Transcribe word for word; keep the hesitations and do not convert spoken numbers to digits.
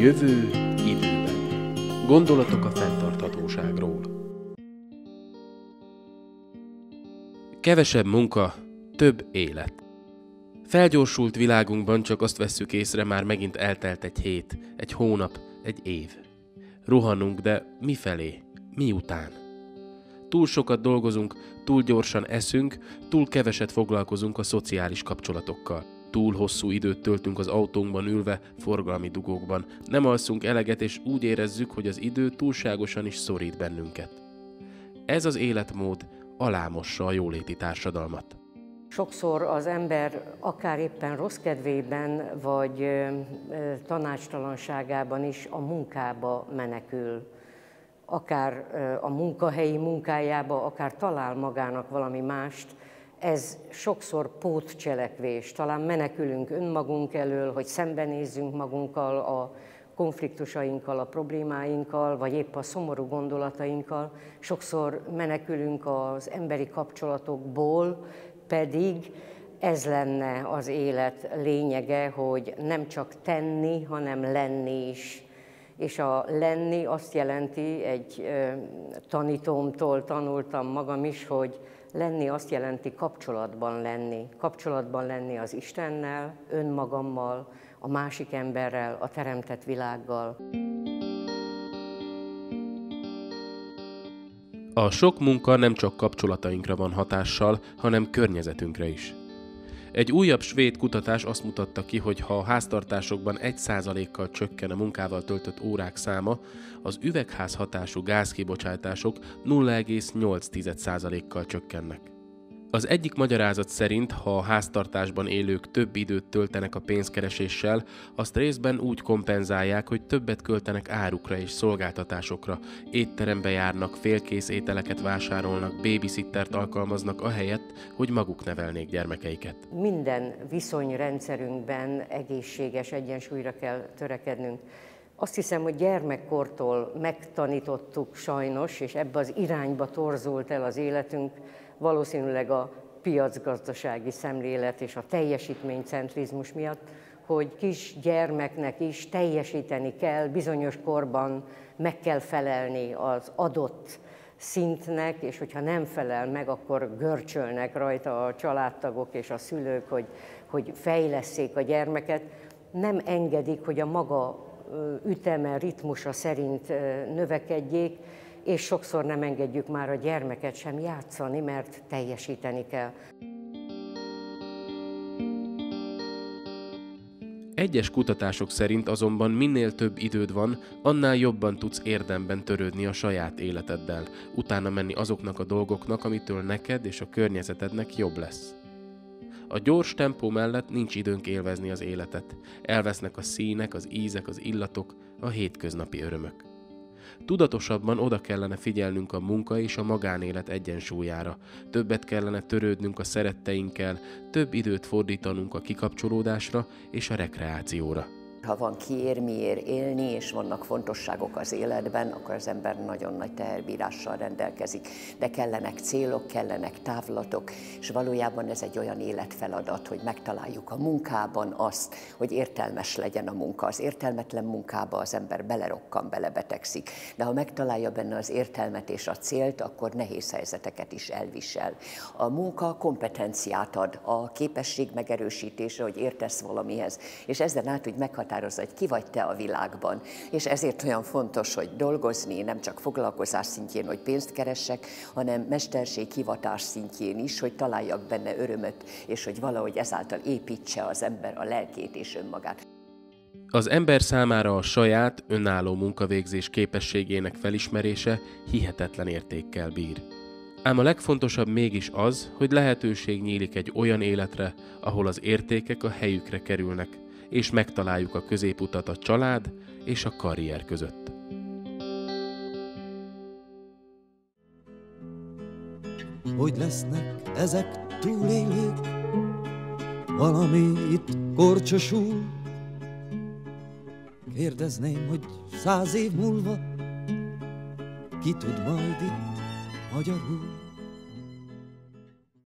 Jövő időben. Gondolatok a fenntarthatóságról. Kevesebb munka, több élet. Felgyorsult világunkban csak azt vesszük észre, már megint eltelt egy hét, egy hónap, egy év. Rohanunk, de mifelé, miután? Túl sokat dolgozunk, túl gyorsan eszünk, túl keveset foglalkozunk a szociális kapcsolatokkal. Túl hosszú időt töltünk az autónkban ülve, forgalmi dugókban. Nem alszunk eleget, és úgy érezzük, hogy az idő túlságosan is szorít bennünket. Ez az életmód alámossa a jóléti társadalmat. Sokszor az ember akár éppen rossz kedvében, vagy tanácstalanságában is a munkába menekül. Akár a munkahelyi munkájába, akár talál magának valami mást. Ez sokszor pótcselekvés, talán menekülünk önmagunk elől, hogy szembenézzünk magunkkal, a konfliktusainkkal, a problémáinkkal, vagy épp a szomorú gondolatainkkal. Sokszor menekülünk az emberi kapcsolatokból, pedig ez lenne az élet lényege, hogy nem csak tenni, hanem lenni is. És a lenni azt jelenti, egy tanítómtól tanultam magam is, hogy lenni azt jelenti kapcsolatban lenni. Kapcsolatban lenni az Istennel, önmagammal, a másik emberrel, a teremtett világgal. A sok munka nem csak kapcsolatainkra van hatással, hanem környezetünkre is. Egy újabb svéd kutatás azt mutatta ki, hogy ha a háztartásokban egy százalékkal csökken a munkával töltött órák száma, az üvegházhatású gázkibocsátások nulla egész nyolc tized százalékkal csökkennek. Az egyik magyarázat szerint, ha a háztartásban élők több időt töltenek a pénzkereséssel, azt részben úgy kompenzálják, hogy többet költenek árukra és szolgáltatásokra, étterembe járnak, félkész ételeket vásárolnak, babysittert alkalmaznak ahelyett, hogy maguk nevelnék gyermekeiket. Minden viszonyrendszerünkben egészséges egyensúlyra kell törekednünk. Azt hiszem, hogy gyermekkortól megtanítottuk sajnos, és ebbe az irányba torzult el az életünk, valószínűleg a piacgazdasági szemlélet és a teljesítménycentrizmus miatt, hogy kis gyermeknek is teljesíteni kell, bizonyos korban meg kell felelni az adott szintnek, és hogyha nem felel meg, akkor görcsölnek rajta a családtagok és a szülők, hogy, hogy fejlesszék a gyermeket. Nem engedik, hogy a maga üteme, ritmusa szerint növekedjék, és sokszor nem engedjük már a gyermeket sem játszani, mert teljesíteni kell. Egyes kutatások szerint azonban minél több időd van, annál jobban tudsz érdemben törődni a saját életeddel, utána menni azoknak a dolgoknak, amitől neked és a környezetednek jobb lesz. A gyors tempó mellett nincs időnk élvezni az életet. Elvesznek a színek, az ízek, az illatok, a hétköznapi örömök. Tudatosabban oda kellene figyelnünk a munka és a magánélet egyensúlyára, többet kellene törődnünk a szeretteinkkel, több időt fordítanunk a kikapcsolódásra és a rekreációra. Ha van kiér, miért élni, és vannak fontosságok az életben, akkor az ember nagyon nagy teherbírással rendelkezik. De kellenek célok, kellenek távlatok, és valójában ez egy olyan életfeladat, hogy megtaláljuk a munkában azt, hogy értelmes legyen a munka. Az értelmetlen munkába az ember belerokkan, belebetegszik. De ha megtalálja benne az értelmet és a célt, akkor nehéz helyzeteket is elvisel. A munka kompetenciát ad, a képesség megerősítése, hogy értesz valamihez, és ezen át, hogy meghatározni, hogy ki vagy te a világban, és ezért olyan fontos, hogy dolgozni, nem csak foglalkozás szintjén, hogy pénzt keressek, hanem mesterség, hivatás szintjén is, hogy találjak benne örömöt, és hogy valahogy ezáltal építse az ember a lelkét és önmagát. Az ember számára a saját, önálló munkavégzés képességének felismerése hihetetlen értékkel bír. Ám a legfontosabb mégis az, hogy lehetőség nyílik egy olyan életre, ahol az értékek a helyükre kerülnek, és megtaláljuk a középutat a család és a karrier között. Hogy lesznek ezek túlélők, valami itt korcsosul. Kérdezném, hogy száz év múlva ki tud majd itt magyarul.